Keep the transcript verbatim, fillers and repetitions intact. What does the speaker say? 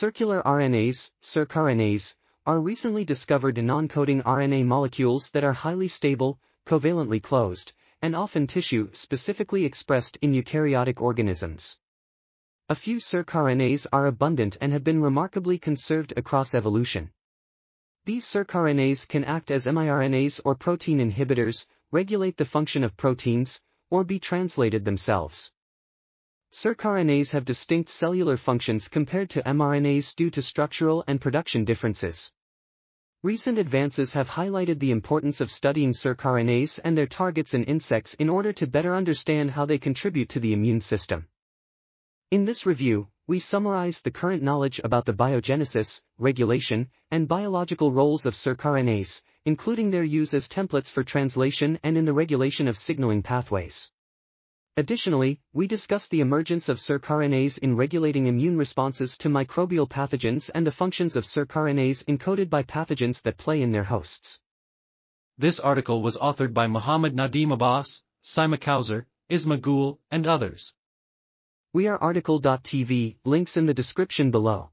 Circular R N As, circRNAs, are recently discovered in non-coding R N A molecules that are highly stable, covalently closed, and often tissue-specifically expressed in eukaryotic organisms. A few circRNAs are abundant and have been remarkably conserved across evolution. These circRNAs can act as miRNAs or protein inhibitors, regulate the function of proteins, or be translated themselves. circRNAs have distinct cellular functions compared to mRNAs due to structural and production differences. Recent advances have highlighted the importance of studying circRNAs and their targets in insects in order to better understand how they contribute to the immune system. In this review, we summarize the current knowledge about the biogenesis, regulation, and biological roles of circRNAs, including their use as templates for translation and in the regulation of signaling pathways. Additionally, we discuss the emergence of circRNAs in regulating immune responses to microbial pathogens and the functions of circRNAs encoded by pathogens that play in their hosts. This article was authored by Muhammad Nadeem Abbas, Saima Kausar, Isma Gul, and others. We are article dot T V, links in the description below.